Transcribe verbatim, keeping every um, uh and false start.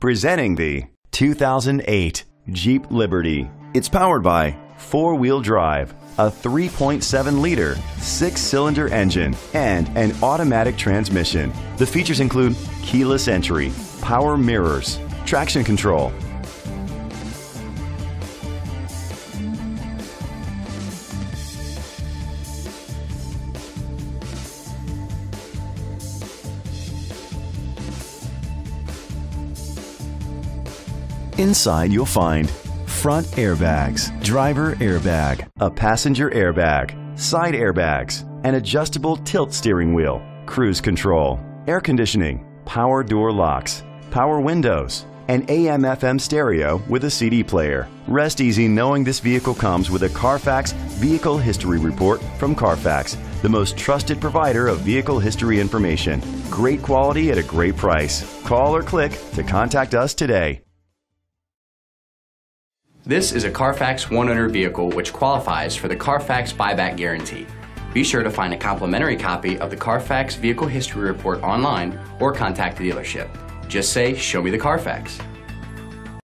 Presenting the two thousand eight Jeep Liberty. It's powered by four-wheel drive, a three point seven liter six-cylinder engine, and an automatic transmission. The features include keyless entry, power mirrors, traction control, Inside you'll find front airbags, driver airbag, a passenger airbag, side airbags, an adjustable tilt steering wheel, cruise control, air conditioning, power door locks, power windows, an A M F M stereo with a C D player. Rest easy knowing this vehicle comes with a Carfax Vehicle History Report from Carfax, the most trusted provider of vehicle history information. Great quality at a great price. Call or click to contact us today. This is a Carfax One Owner vehicle which qualifies for the Carfax Buyback Guarantee. Be sure to find a complimentary copy of the Carfax Vehicle History Report online or contact the dealership. Just say, "Show me the Carfax."